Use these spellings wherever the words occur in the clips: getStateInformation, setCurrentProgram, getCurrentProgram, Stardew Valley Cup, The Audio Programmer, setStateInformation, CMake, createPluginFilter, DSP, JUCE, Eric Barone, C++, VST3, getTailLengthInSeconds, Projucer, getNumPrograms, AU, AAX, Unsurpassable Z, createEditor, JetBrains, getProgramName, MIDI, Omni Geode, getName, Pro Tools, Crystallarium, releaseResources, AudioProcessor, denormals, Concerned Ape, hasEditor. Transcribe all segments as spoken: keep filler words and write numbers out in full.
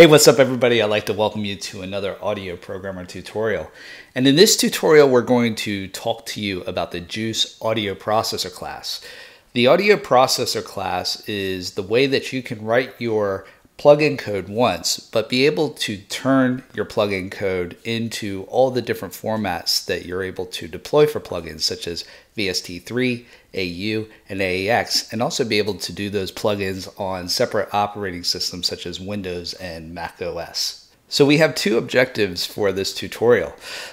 Hey, what's up everybody? I'd like to welcome you to another Audio Programmer tutorial. And in this tutorial, we're going to talk to you about the JUCE Audio Processor class. The Audio Processor class is the way that you can write your plugin code once, but be able to turn your plugin code into all the different formats that you're able to deploy for plugins, such as V S T three, A U, and A A X, and also be able to do those plugins on separate operating systems such as Windows and Mac O S. So we have two objectives for this tutorial.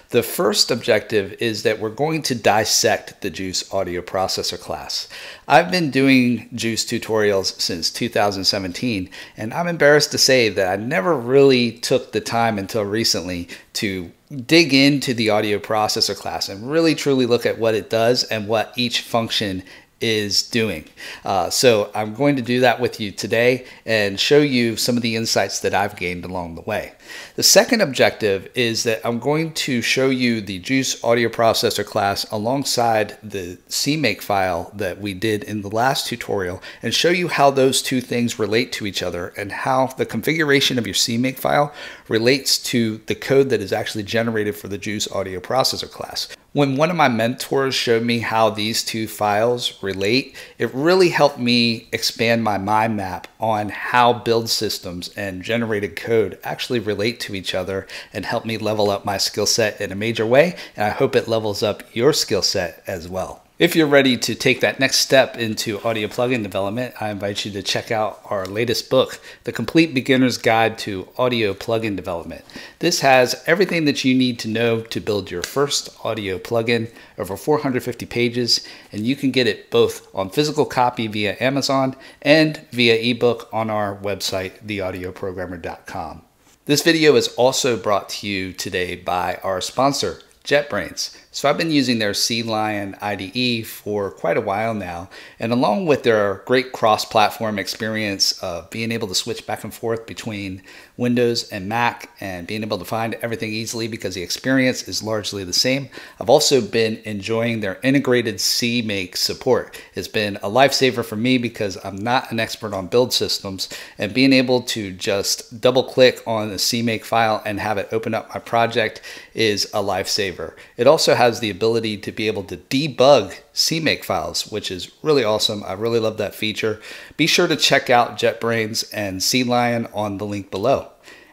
The first objective is that we're going to dissect the JUCE Audio Processor class. I've been doing JUCE tutorials since two thousand seventeen, and I'm embarrassed to say that I never really took the time until recently to dig into the Audio Processor class and really truly look at what it does and what each function is doing. Uh, so I'm going to do that with you today and show you some of the insights that I've gained along the way. The second objective is that I'm going to show you the JUCE Audio Processor class alongside the CMake file that we did in the last tutorial and show you how those two things relate to each other and how the configuration of your CMake file relates to the code that is actually generated for the JUCE Audio Processor class. When one of my mentors showed me how these two files relate, it really helped me expand my mind map on how build systems and generated code actually relate to each other and help me level up my skill set in a major way. And I hope it levels up your skill set as well. If you're ready to take that next step into audio plugin development, I invite you to check out our latest book, The Complete Beginner's Guide to Audio Plugin Development. This has everything that you need to know to build your first audio plugin, over four hundred fifty pages, and you can get it both on physical copy via Amazon and via ebook on our website, the audio programmer dot com. This video is also brought to you today by our sponsor, JetBrains. So I've been using their CLion I D E for quite a while now, and along with their great cross-platform experience of being able to switch back and forth between Windows and Mac and being able to find everything easily because the experience is largely the same, I've also been enjoying their integrated CMake support. It's been a lifesaver for me because I'm not an expert on build systems, and being able to just double-click on the CMake file and have it open up my project is a lifesaver. It also has the ability to be able to debug CMake files, which is really awesome. I really love that feature. Be sure to check out JetBrains and CLion on the link below.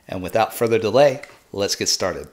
And without further delay, let's get started.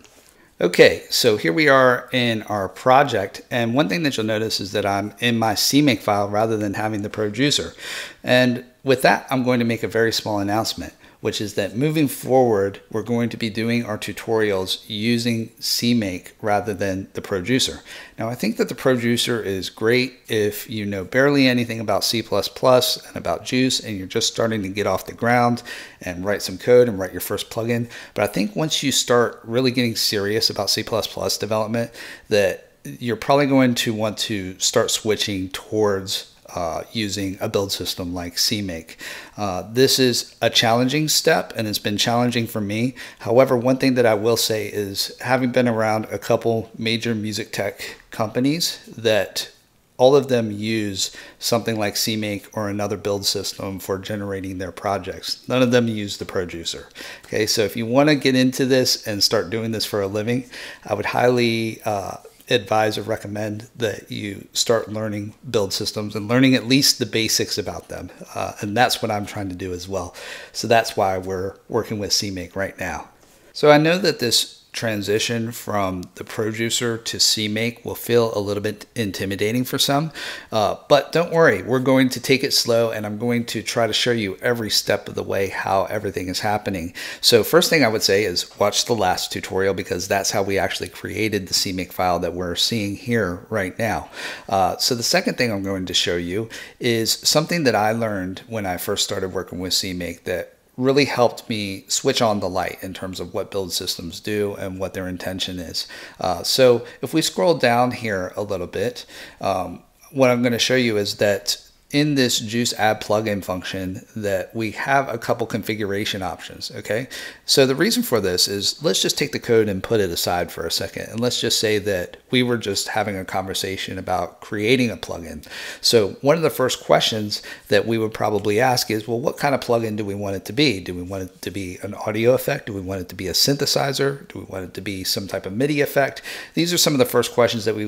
Okay, so here we are in our project, and one thing that you'll notice is that I'm in my CMake file rather than having the Projucer. And with that, I'm going to make a very small announcement, which is that moving forward, we're going to be doing our tutorials using CMake rather than the Projucer. Now, I think that the Projucer is great if you know barely anything about C plus plus and about JUCE, and you're just starting to get off the ground and write some code and write your first plugin. But I think once you start really getting serious about C plus plus development, that you're probably going to want to start switching towards Uh, using a build system like CMake. Uh, this is a challenging step, and it's been challenging for me. However, one thing that I will say is, having been around a couple major music tech companies, that all of them use something like CMake or another build system for generating their projects. None of them use the Projucer. Okay, so if you want to get into this and start doing this for a living, I would highly uh, advise or recommend that you start learning build systems and learning at least the basics about them. Uh, and that's what I'm trying to do as well. So that's why we're working with CMake right now. So I know that this transition from the Projucer to CMake will feel a little bit intimidating for some, uh, but don't worry, we're going to take it slow, and I'm going to try to show you every step of the way how everything is happening. So first thing I would say is watch the last tutorial, because that's how we actually created the CMake file that we're seeing here right now. Uh, so the second thing I'm going to show you is something that I learned when I first started working with CMake that really helped me switch on the light in terms of what build systems do and what their intention is. Uh, so if we scroll down here a little bit, um, what I'm going to show you is that in this JUCE add plugin function that we have a couple configuration options, okay? So the reason for this is, let's just take the code and put it aside for a second. And let's just say that we were just having a conversation about creating a plugin. So one of the first questions that we would probably ask is, well, what kind of plugin do we want it to be? Do we want it to be an audio effect? Do we want it to be a synthesizer? Do we want it to be some type of MIDI effect? These are some of the first questions that we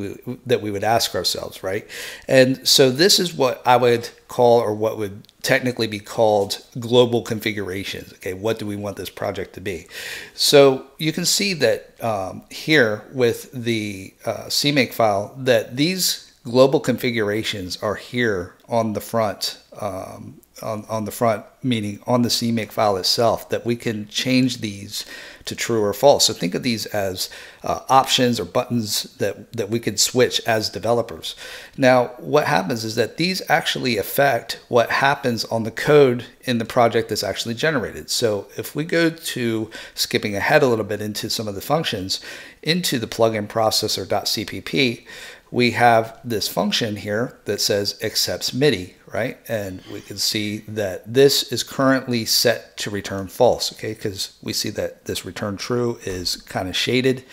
that we would ask ourselves, right? And so this is what I would call, or what would technically be called, global configurations. Okay, what do we want this project to be? So you can see that um, here with the uh, CMake file that these global configurations are here on the front, um, on, on the front, meaning on the CMake file itself, that we can change these to true or false. So think of these as uh, options or buttons that, that we could switch as developers. Now, what happens is that these actually affect what happens on the code in the project that's actually generated. So if we go to, skipping ahead a little bit into some of the functions, into the plugin processor.cpp, we have this function here that says accepts MIDI, right? And we can see that this is currently set to return false, okay? Because we see that this return true is kind of shaded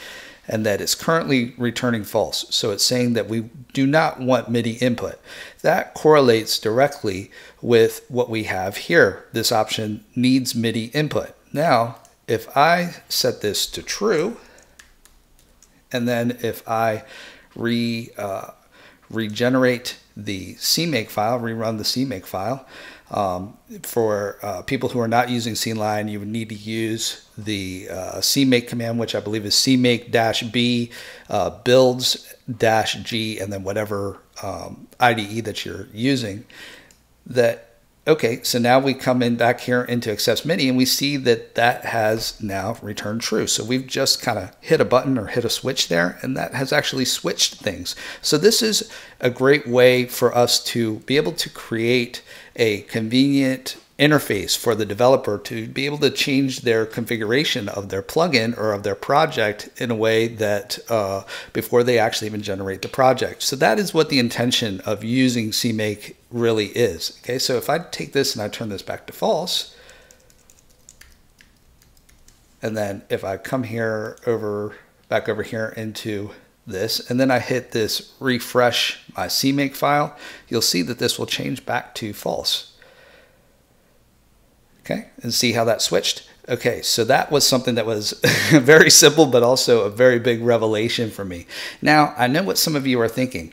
and that it's currently returning false. So it's saying that we do not want MIDI input. That correlates directly with what we have here. This option needs MIDI input. Now, if I set this to true, and then if I re uh, regenerate the CMake file, rerun the CMake file. Um, for uh, people who are not using CLion, you would need to use the uh, CMake command, which I believe is CMake-B uh, builds-G, and then whatever um, I D E that you're using. That okay, so now we come in back here into accepts MIDI, and we see that that has now returned true. So we've just kind of hit a button or hit a switch there, and that has actually switched things. So this is a great way for us to be able to create a convenient interface for the developer to be able to change their configuration of their plugin or of their project in a way that uh, before they actually even generate the project. So that is what the intention of using CMake really is. Okay, so if I take this and I turn this back to false, and then if I come here over back over here into this, and then I hit this refresh my CMake file, you'll see that this will change back to false. Okay, and see how that switched? Okay, so that was something that was very simple, but also a very big revelation for me. Now, I know what some of you are thinking.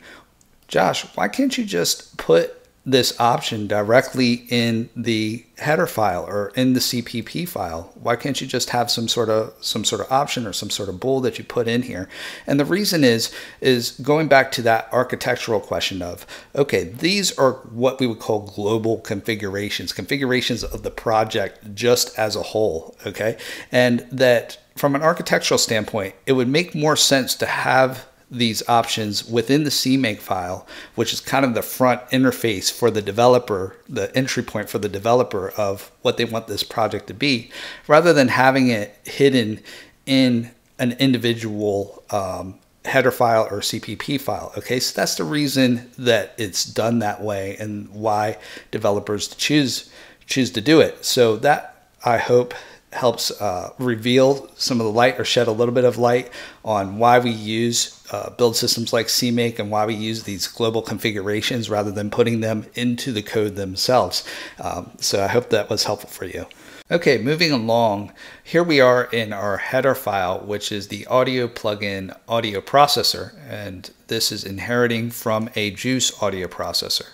Josh, why can't you just put this option directly in the header file or in the C P P file? Why can't you just have some sort of some sort of option or some sort of bool that you put in here? And the reason is is going back to that architectural question of, okay, these are what we would call global configurations, configurations of the project just as a whole, okay? And that from an architectural standpoint, it would make more sense to have these options within the CMake file, which is kind of the front interface for the developer, the entry point for the developer of what they want this project to be, rather than having it hidden in an individual um, header file or C P P file. Okay, so that's the reason that it's done that way and why developers choose choose to do it. So that, I hope, helps uh, reveal some of the light or shed a little bit of light on why we use uh, build systems like CMake and why we use these global configurations rather than putting them into the code themselves. Um, so I hope that was helpful for you. Okay, moving along, here we are in our header file, which is the audio plugin audio processor, and this is inheriting from a JUCE audio processor.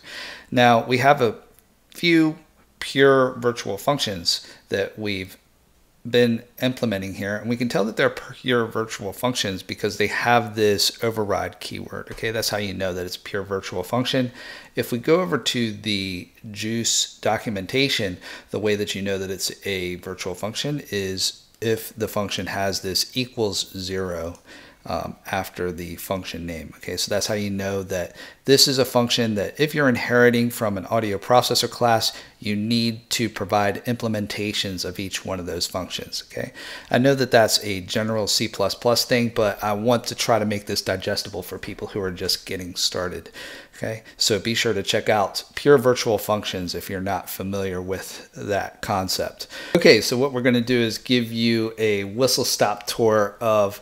Now we have a few pure virtual functions that we've been implementing here, and we can tell that they're pure virtual functions because they have this override keyword. Okay, that's how you know that it's a pure virtual function. If we go over to the JUCE documentation, the way that you know that it's a virtual function is if the function has this equals zero um, after the function name. Okay, so that's how you know that this is a function that if you're inheriting from an audio processor class, you need to provide implementations of each one of those functions. Okay, I know that that's a general C plus plus thing, but I want to try to make this digestible for people who are just getting started. Okay, so be sure to check out Pure Virtual Functions if you're not familiar with that concept. Okay, so what we're going to do is give you a whistle-stop tour of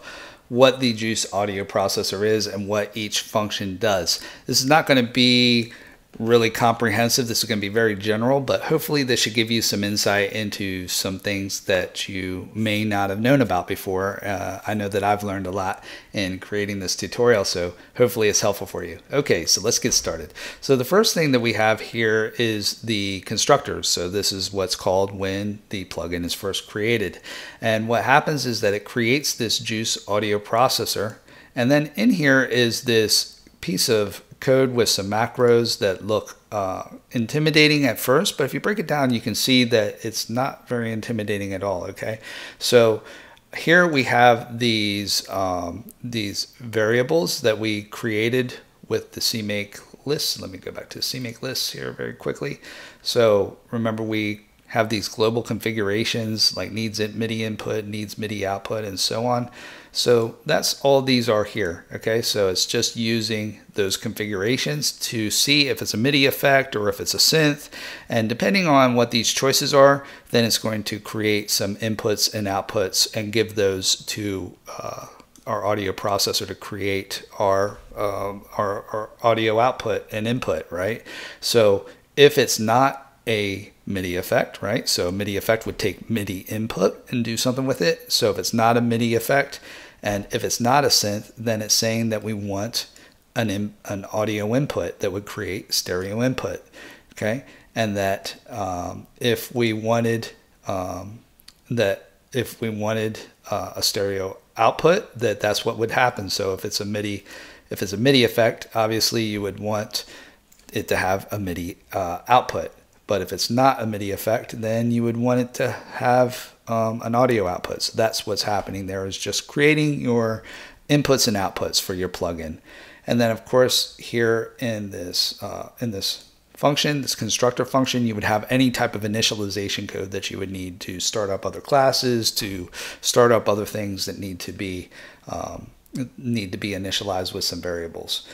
what the JUCE audio processor is and what each function does. This is not going to be really comprehensive. This is going to be very general, but hopefully this should give you some insight into some things that you may not have known about before. Uh, I know that I've learned a lot in creating this tutorial, so hopefully it's helpful for you. Okay, so let's get started. So the first thing that we have here is the constructors. So this is what's called when the plugin is first created. And what happens is that it creates this JUCE audio processor. And then in here is this piece of code with some macros that look uh, intimidating at first, but if you break it down, you can see that it's not very intimidating at all. Okay, so here we have these um, these variables that we created with the CMake lists. Let me go back to CMake lists here very quickly. So remember, we have these global configurations like needs MIDI input, needs MIDI output, and so on. So that's all these are here, okay? So it's just using those configurations to see if it's a MIDI effect or if it's a synth. And depending on what these choices are, then it's going to create some inputs and outputs and give those to uh, our audio processor to create our, um, our, our audio output and input, right? So if it's not a MIDI effect, right? So a MIDI effect would take MIDI input and do something with it. So if it's not a MIDI effect, and if it's not a synth, then it's saying that we want an, in, an audio input that would create stereo input, okay? And that um, if we wanted, um, that if we wanted uh, a stereo output, that that's what would happen. So if it's a MIDI, if it's a MIDI effect, obviously you would want it to have a MIDI uh, output. But if it's not a MIDI effect, then you would want it to have um, an audio output. So that's what's happening there, is just creating your inputs and outputs for your plugin. And then, of course, here in this uh, in this function, this constructor function, you would have any type of initialization code that you would need to start up other classes, to start up other things that need to be um, need to be initialized with some variables.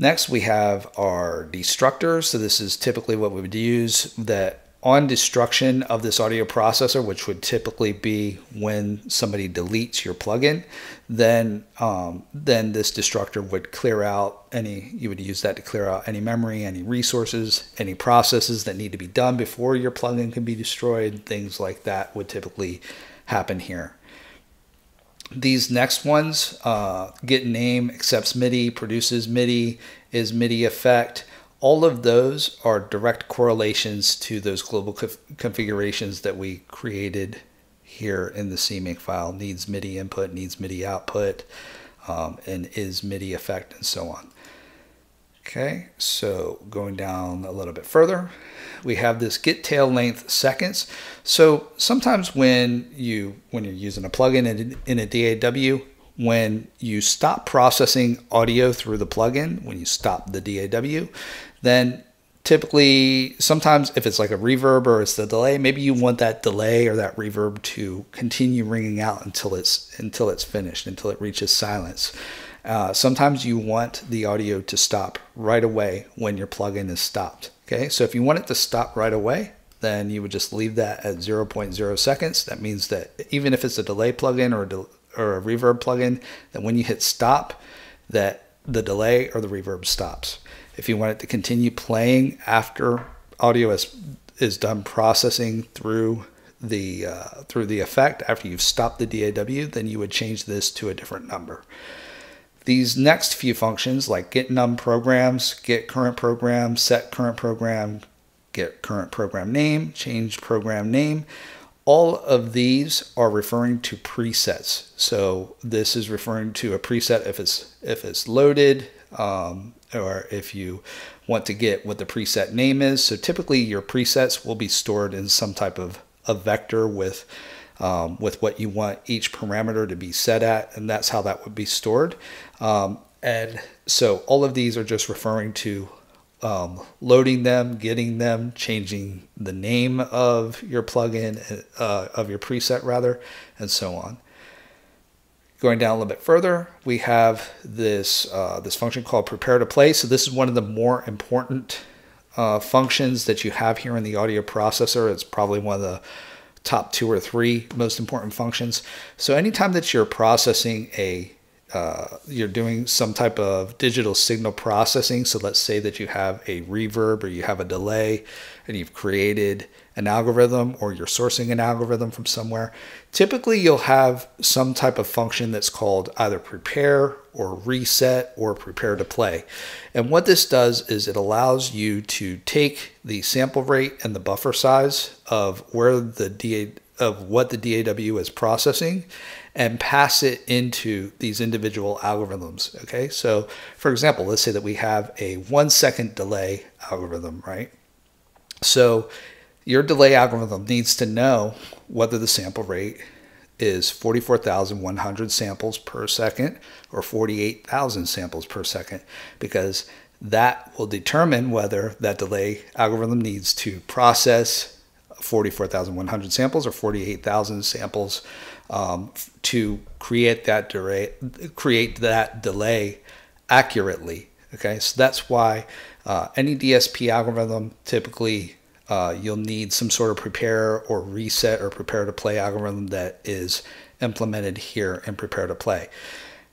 Next, we have our destructor. So this is typically what we would use, that on destruction of this audio processor, which would typically be when somebody deletes your plugin, then um, then this destructor would clear out any, you would use that to clear out any memory, any resources, any processes that need to be done before your plugin can be destroyed. Things like that would typically happen here. These next ones, uh, get name, accepts MIDI, produces MIDI, is MIDI effect, all of those are direct correlations to those global conf configurations that we created here in the CMake file. Needs MIDI input, needs MIDI output, um, and is MIDI effect, and so on. Okay, so going down a little bit further, we have this get tail length seconds. So sometimes when you when you're using a plugin in, in a D A W, when you stop processing audio through the plugin, when you stop the D A W, then typically, sometimes if it's like a reverb or it's the delay, maybe you want that delay or that reverb to continue ringing out until it's until it's finished, until it reaches silence. Uh, sometimes you want the audio to stop right away when your plugin is stopped. Okay, so if you want it to stop right away, then you would just leave that at zero point zero seconds. That means that even if it's a delay plugin or a, del or a reverb plugin, that when you hit stop, that the delay or the reverb stops. If you want it to continue playing after audio is, is done processing through the, uh, through the effect, after you've stopped the D A W, then you would change this to a different number. These next few functions, like get num programs, get current program, set current program, get current program name, change program name, all of these are referring to presets. So this is referring to a preset if it's if it's loaded, um, or if you want to get what the preset name is. So typically your presets will be stored in some type of a vector with um, with what you want each parameter to be set at, and that's how that would be stored. Um, and so all of these are just referring to um, loading them, getting them, changing the name of your plugin, uh, of your preset rather, and so on. Going down a little bit further, we have this, uh, this function called prepare to play. So this is one of the more important uh, functions that you have here in the audio processor. It's probably one of the top two or three most important functions. So anytime that you're processing a, uh, you're doing some type of digital signal processing. So let's say that you have a reverb or you have a delay and you've created an algorithm, or you're sourcing an algorithm from somewhere, typically you'll have some type of function that's called either prepare or reset or prepare to play. And what this does is it allows you to take the sample rate and the buffer size of where the D A, of what the D A W is processing and pass it into these individual algorithms. Okay, so for example, let's say that we have a one second delay algorithm, right? So your delay algorithm needs to know whether the sample rate is forty-four thousand one hundred samples per second or forty-eight thousand samples per second, because that will determine whether that delay algorithm needs to process forty-four thousand one hundred samples or forty-eight thousand samples um, to create that delay, create that delay accurately. Okay, so that's why uh, any D S P algorithm typically Uh, you'll need some sort of prepare or reset or prepare to play algorithm that is implemented here in prepare to play.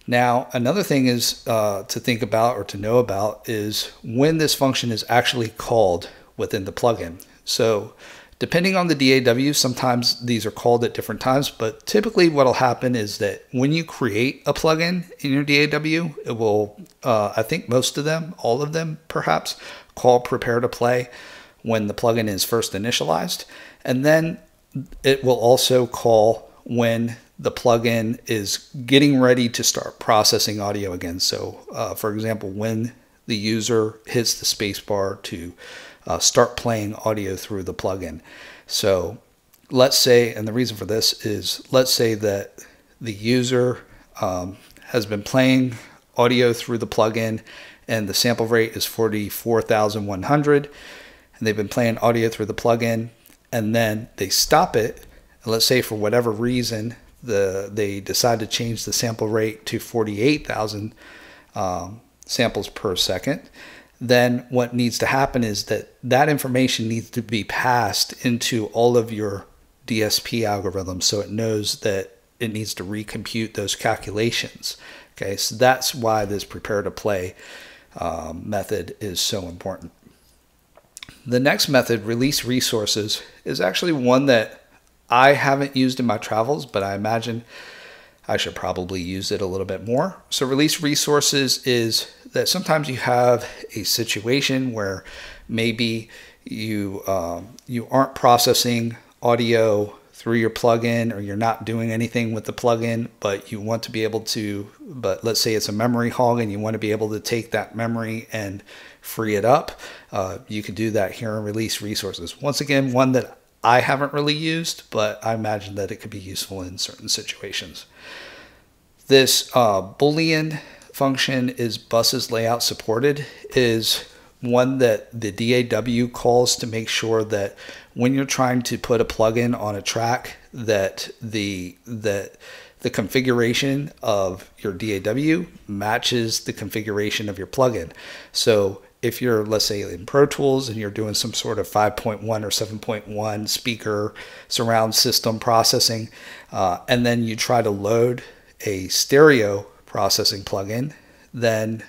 Now, another thing is uh, to think about or to know about is when this function is actually called within the plugin. So depending on the D A W, sometimes these are called at different times, but typically what'll happen is that when you create a plugin in your D A W, it will, uh, I think most of them, all of them perhaps, call prepare to play when the plugin is first initialized, and then it will also call when the plugin is getting ready to start processing audio again. So uh, for example, when the user hits the spacebar to uh, start playing audio through the plugin. So let's say, and the reason for this is, let's say that the user um, has been playing audio through the plugin and the sample rate is forty-four thousand one hundred. And they've been playing audio through the plugin, and then they stop it. And let's say for whatever reason, the they decide to change the sample rate to forty-eight thousand um, samples per second. Then what needs to happen is that that information needs to be passed into all of your D S P algorithms, so it knows that it needs to recompute those calculations. Okay, so that's why this prepare to play um, method is so important. The next method, release resources, is actually one that I haven't used in my travels, but I imagine I should probably use it a little bit more. So release resources is that sometimes you have a situation where maybe you, um, you aren't processing audio through your plugin, or you're not doing anything with the plugin, but you want to be able to, but let's say it's a memory hog and you want to be able to take that memory and free it up. Uh, you can do that here in release resources. Once again, one that I haven't really used, but I imagine that it could be useful in certain situations. This uh, Boolean function is buses layout supported, is one that the D A W calls to make sure that when you're trying to put a plugin on a track, that the that the configuration of your D A W matches the configuration of your plugin. So if you're, let's say, in Pro Tools and you're doing some sort of five point one or seven point one speaker surround system processing, uh, and then you try to load a stereo processing plugin, then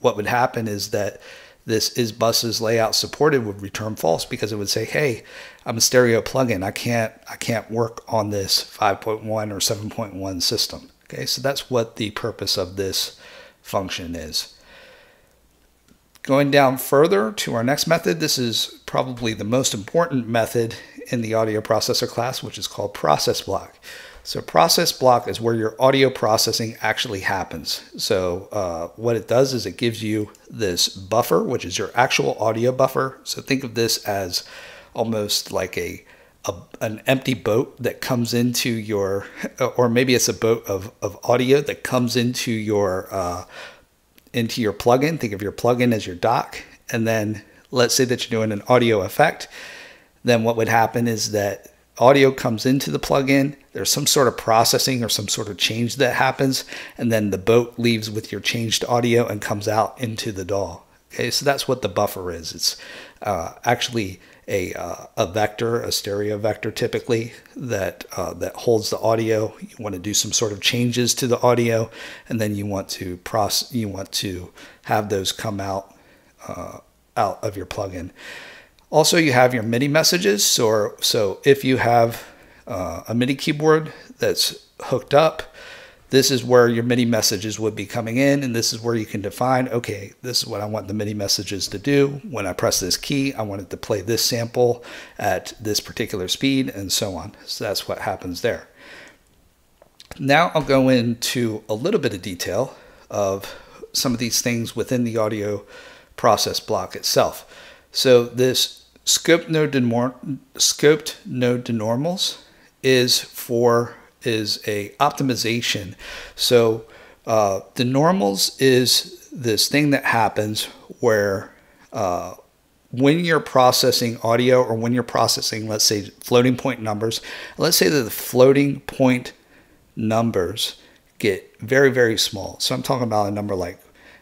what would happen is that this is buses layout supported would return false, because it would say, hey, I'm a stereo plugin. I can't, I can't work on this five point one or seven point one system. Okay, so that's what the purpose of this function is. Going down further to our next method, this is probably the most important method in the audio processor class, which is called process block. So process block is where your audio processing actually happens. So uh, what it does is it gives you this buffer, which is your actual audio buffer. So think of this as almost like a a, an empty boat that comes into your, or maybe it's a boat of, of audio that comes into your, uh, into your plugin. Think of your plugin as your dock. And then let's say that you're doing an audio effect. Then what would happen is that audio comes into the plugin. There's some sort of processing or some sort of change that happens. And then the boat leaves with your changed audio and comes out into the D A W. Okay, so that's what the buffer is. It's uh, actually a, uh, a vector, a stereo vector typically, that, uh, that holds the audio. You want to do some sort of changes to the audio, and then you want to process, you want to have those come out, uh, out of your plugin. Also, you have your MIDI messages. So, so if you have uh, a MIDI keyboard that's hooked up, this is where your MIDI messages would be coming in, and this is where you can define, okay, this is what I want the MIDI messages to do. When I press this key, I want it to play this sample at this particular speed, and so on. So that's what happens there. Now I'll go into a little bit of detail of some of these things within the audio process block itself. So this scoped node scoped node denormals is for is a optimization. So uh, the normals is this thing that happens where uh, when you're processing audio, or when you're processing, let's say, floating point numbers, let's say that the floating point numbers get very, very small. So I'm talking about a number like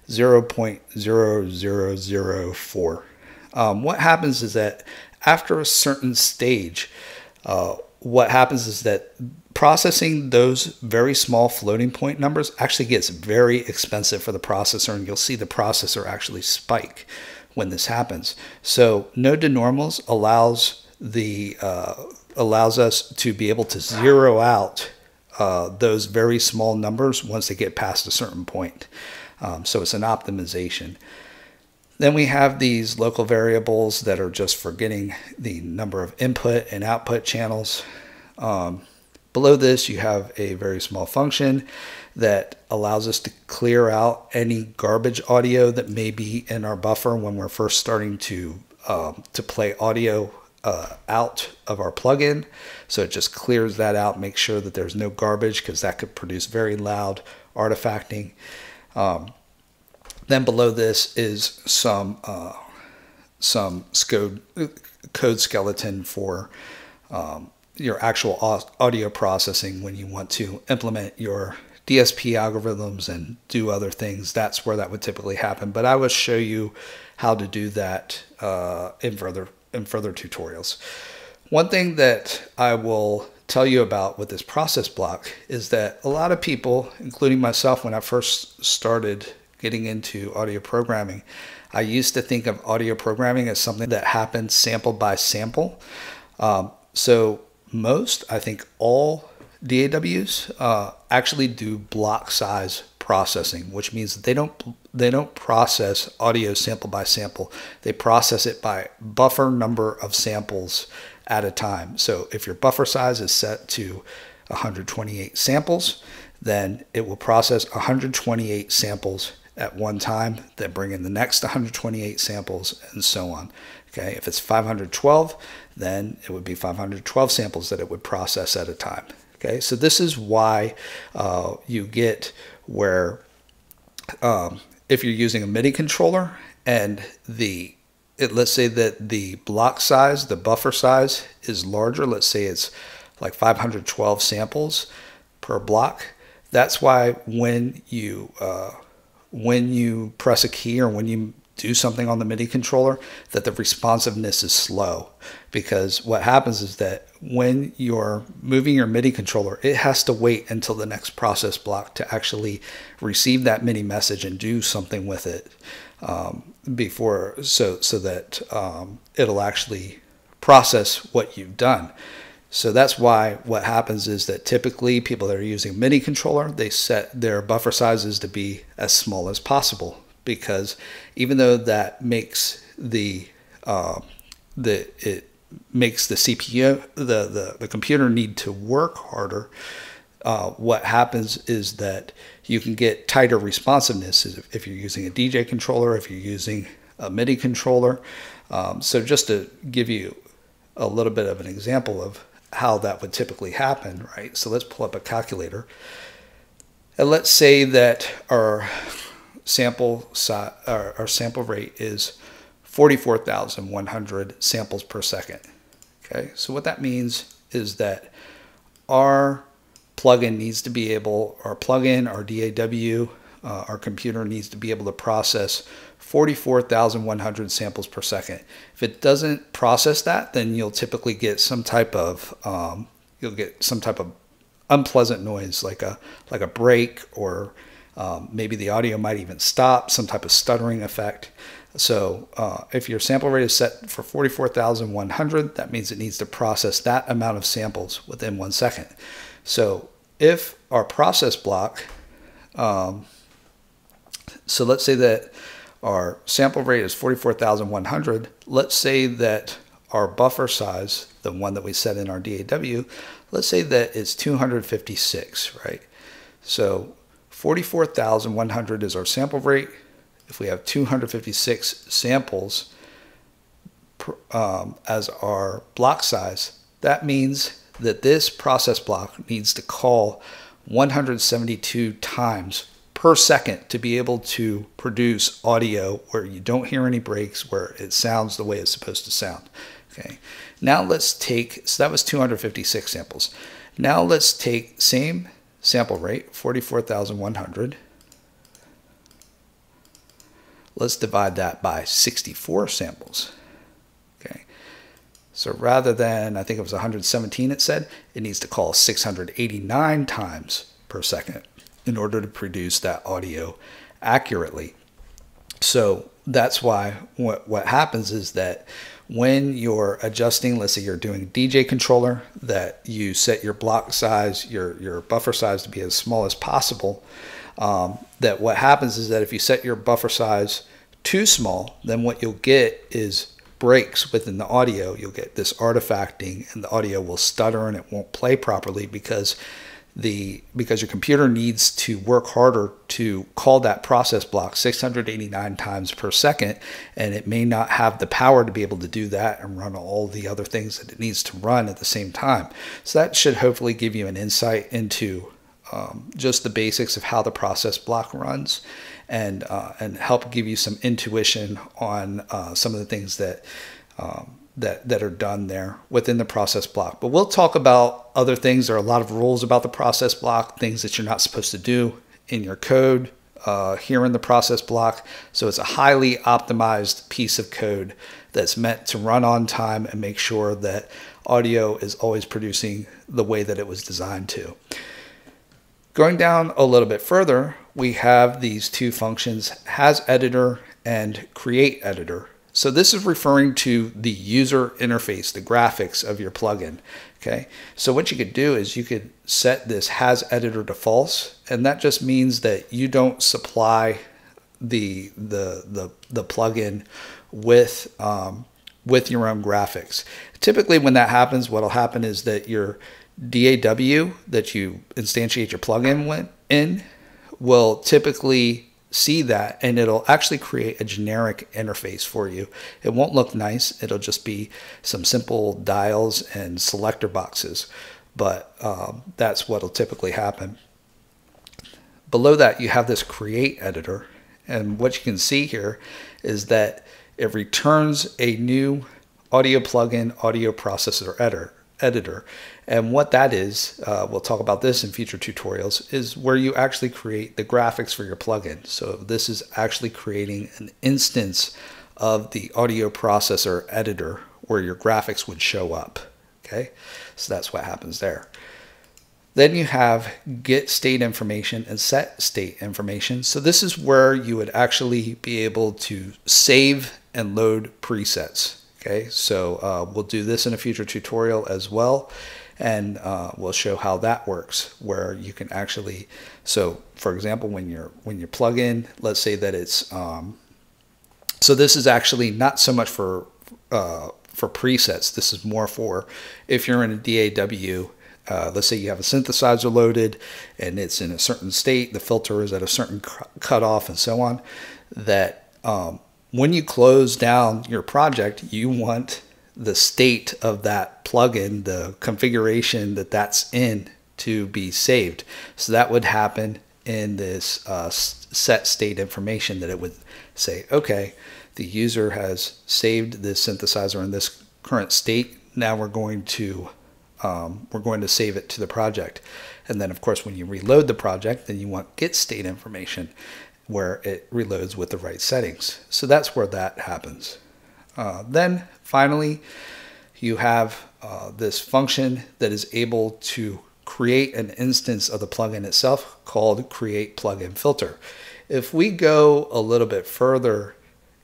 zero point zero zero zero four. Um, what happens is that after a certain stage, uh, what happens is that processing those very small floating point numbers actually gets very expensive for the processor, and you'll see the processor actually spike when this happens. So node denormals allows the uh, allows us to be able to zero out uh, those very small numbers once they get past a certain point. Um, so it's an optimization. Then we have these local variables that are just for getting the number of input and output channels. Um, Below this, you have a very small function that allows us to clear out any garbage audio that may be in our buffer when we're first starting to, um, to play audio uh, out of our plugin. So it just clears that out, makes sure that there's no garbage, because that could produce very loud artifacting. Um, then below this is some, uh, some code, code skeleton for um, your actual audio processing when you want to implement your D S P algorithms and do other things. That's where that would typically happen. But I will show you how to do that uh, in further in further tutorials. One thing that I will tell you about with this process block is that a lot of people, including myself, when I first started getting into audio programming, I used to think of audio programming as something that happened sample by sample. Um, so most, I think all D A Ws uh, actually do block size processing, which means that they don't they don't process audio sample by sample. They process it by buffer number of samples at a time. So if your buffer size is set to one hundred twenty-eight samples, then it will process one hundred twenty-eight samples at one time, then bring in the next one hundred twenty-eight samples, and so on. Okay, if it's five hundred twelve, then it would be five hundred twelve samples that it would process at a time. Okay, so this is why uh, you get where um, if you're using a MIDI controller and the it, let's say that the block size, the buffer size is larger. Let's say it's like five hundred twelve samples per block. That's why when you uh, when you press a key, or when you do something on the MIDI controller, that the responsiveness is slow, because what happens is that when you're moving your MIDI controller, it has to wait until the next process block to actually receive that MIDI message and do something with it um, before, so so that um, it'll actually process what you've done. So that's why what happens is that typically people that are using MIDI controller, they set their buffer sizes to be as small as possible, because even though that makes the uh, the it makes the C P U, the, the the computer need to work harder, uh, what happens is that you can get tighter responsiveness if, if you're using a D J controller, if you're using a MIDI controller. Um, so just to give you a little bit of an example of how that would typically happen, right? So let's pull up a calculator. And let's say that our sample, our, our sample rate is forty-four thousand one hundred samples per second. Okay, so what that means is that our plugin needs to be able, our plugin, our D A W, uh, our computer needs to be able to process forty-four thousand one hundred samples per second. If it doesn't process that, then you'll typically get some type of, um, you'll get some type of unpleasant noise, like a like a break, or um, maybe the audio might even stop, some type of stuttering effect. So uh, if your sample rate is set for forty-four thousand one hundred, that means it needs to process that amount of samples within one second. So if our process block, um, so let's say that our sample rate is forty-four thousand one hundred, let's say that our buffer size, the one that we set in our D A W, let's say that it's two hundred fifty-six, right? So forty-four thousand one hundred is our sample rate. If we have two hundred fifty-six samples um, as our block size, that means that this process block needs to call one hundred seventy-two times per second to be able to produce audio where you don't hear any breaks, where it sounds the way it's supposed to sound. Okay, now let's take, so that was two hundred fifty-six samples. Now let's take same sample rate, forty-four thousand one hundred. Let's divide that by sixty-four samples. Okay, so rather than, I think it was one hundred seventeen it said, it needs to call six hundred eighty-nine times per second in order to produce that audio accurately. So that's why what, what happens is that when you're adjusting, let's say you're doing D J controller, that you set your block size, your, your buffer size to be as small as possible, um, that what happens is that if you set your buffer size too small, then what you'll get is breaks within the audio. You'll get this artifacting and the audio will stutter and it won't play properly because The, because your computer needs to work harder to call that process block six hundred eighty-nine times per second, and it may not have the power to be able to do that and run all the other things that it needs to run at the same time. So that should hopefully give you an insight into um, just the basics of how the process block runs, and uh, and help give you some intuition on uh, some of the things that um, That, that are done there within the process block. But we'll talk about other things. There are a lot of rules about the process block, things that you're not supposed to do in your code uh, here in the process block. So it's a highly optimized piece of code that's meant to run on time and make sure that audio is always producing the way that it was designed to. Going down a little bit further, we have these two functions, has editor and create editor. So this is referring to the user interface, the graphics of your plugin, okay? So what you could do is you could set this has editor to false, and that just means that you don't supply the, the, the, the plugin with, um, with your own graphics. Typically when that happens, what'll happen is that your D A W that you instantiate your plugin in will typically see that, and it'll actually create a generic interface for you. It won't look nice. It'll just be some simple dials and selector boxes, but um, that's what'll typically happen. Below that, you have this create editor, and what you can see here is that it returns a new audio plugin, audio processor editor. editor. And what that is, uh, we'll talk about this in future tutorials, is where you actually create the graphics for your plugin. So this is actually creating an instance of the audio processor editor where your graphics would show up. Okay, so that's what happens there. Then you have get state information and set state information. So this is where you would actually be able to save and load presets. Okay, so uh, we'll do this in a future tutorial as well, and uh, we'll show how that works, where you can actually, so for example, when you're, when you plug in, let's say that it's, um, so this is actually not so much for, uh, for presets, this is more for if you're in a D A W, uh, let's say you have a synthesizer loaded, and it's in a certain state, the filter is at a certain cutoff and so on, that, um, when you close down your project, you want the state of that plugin, the configuration that that's in, to be saved. So that would happen in this uh, set state information, that it would say, okay, the user has saved this synthesizer in this current state. Now we're going to um, we're going to save it to the project. And then of course, when you reload the project, then you want get state information where it reloads with the right settings. So that's where that happens. Uh, then finally, you have uh, this function that is able to create an instance of the plugin itself called create plugin filter. If we go a little bit further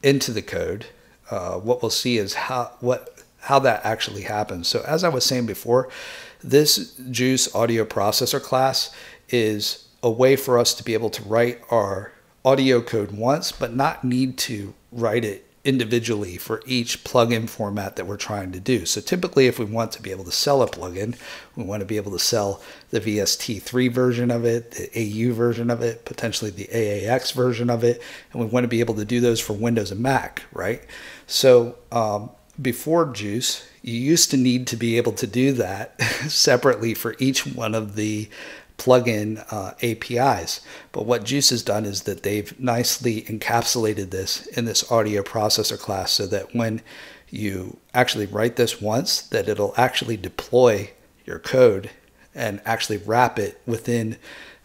into the code, uh, what we'll see is how what how that actually happens. So as I was saying before, this JUCE audio processor class is a way for us to be able to write our audio code once, but not need to write it individually for each plugin format that we're trying to do. So typically, if we want to be able to sell a plugin, we want to be able to sell the V S T three version of it, the A U version of it, potentially the A A X version of it, and we want to be able to do those for Windows and Mac, right? So um, before JUCE, you used to need to be able to do that separately for each one of the plugin uh, A P Is. But what JUCE has done is that they've nicely encapsulated this in this audio processor class, so that when you actually write this once, that it'll actually deploy your code and actually wrap it within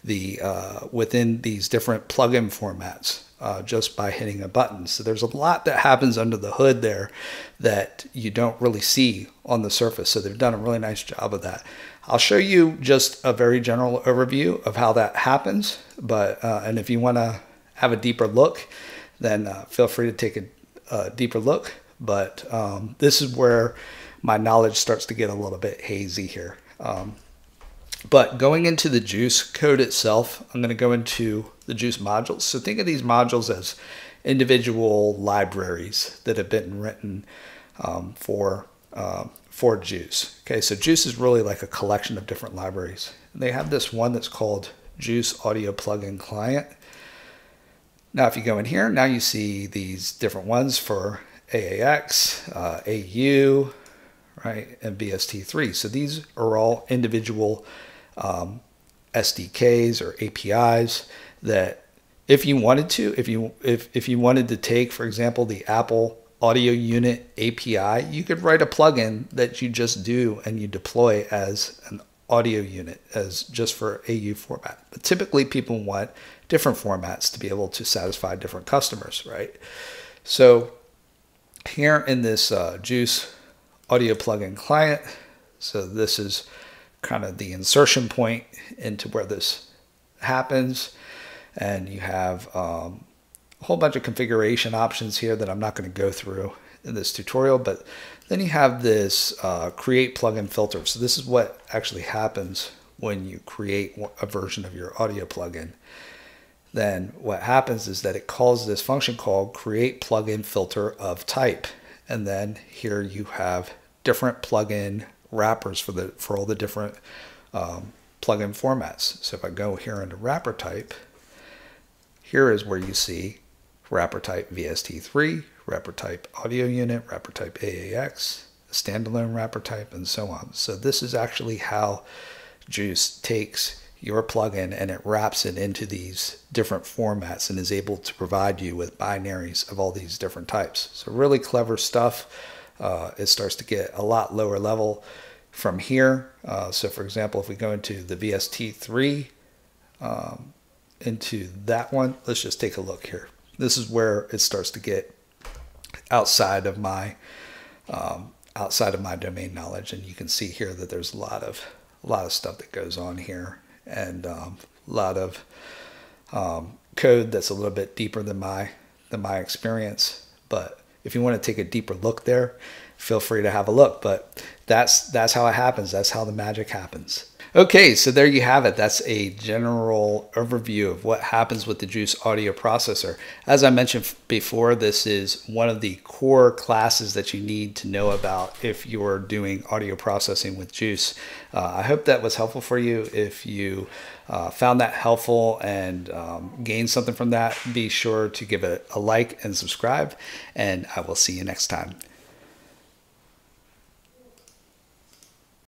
the uh, within these different plugin formats uh, just by hitting a button. So there's a lot that happens under the hood there that you don't really see on the surface. So they've done a really nice job of that. I'll show you just a very general overview of how that happens, but uh, and if you want to have a deeper look, then uh, feel free to take a, a deeper look. But um, this is where my knowledge starts to get a little bit hazy here. Um, but going into the JUCE code itself, I'm going to go into the JUCE modules. So think of these modules as individual libraries that have been written um, for um, for JUCE. Okay, so JUCE is really like a collection of different libraries. And they have this one that's called JUCE Audio Plugin Client. Now, if you go in here, now you see these different ones for A A X, uh, A U, right, and V S T three. So these are all individual um, S D Ks or A P Is that, if you wanted to, if you if if you wanted to take, for example, the Apple Audio Unit A P I, you could write a plugin that you just do and you deploy as an audio unit, as just for A U format. But typically people want different formats to be able to satisfy different customers, right? So here in this uh, JUCE audio plugin client, so this is kind of the insertion point into where this happens. And you have um, a whole bunch of configuration options here that I'm not going to go through in this tutorial, but then you have this uh, create plugin filter. So this is what actually happens when you create a version of your audio plugin. Then what happens is that it calls this function called create plugin filter of type. And then here you have different plugin wrappers for the for all the different um, plugin formats. So if I go here into wrapper type, here is where you see wrapper type V S T three, wrapper type audio unit, wrapper type A A X, standalone wrapper type, and so on. So this is actually how JUCE takes your plugin and it wraps it into these different formats and is able to provide you with binaries of all these different types. So really clever stuff. Uh, it starts to get a lot lower level from here. Uh, so for example, if we go into the V S T three, um, into that one, let's just take a look here. This is where it starts to get outside of my um, outside of my domain knowledge, and you can see here that there's a lot of a lot of stuff that goes on here, and um, a lot of um, code that's a little bit deeper than my than my experience. But if you want to take a deeper look there, feel free to have a look. But that's that's how it happens. That's how the magic happens. Okay, so there you have it. That's a general overview of what happens with the JUCE audio processor. As I mentioned before, this is one of the core classes that you need to know about if you're doing audio processing with JUCE. Uh, I hope that was helpful for you. If you uh, found that helpful and um, gained something from that, be sure to give it a like and subscribe, and I will see you next time.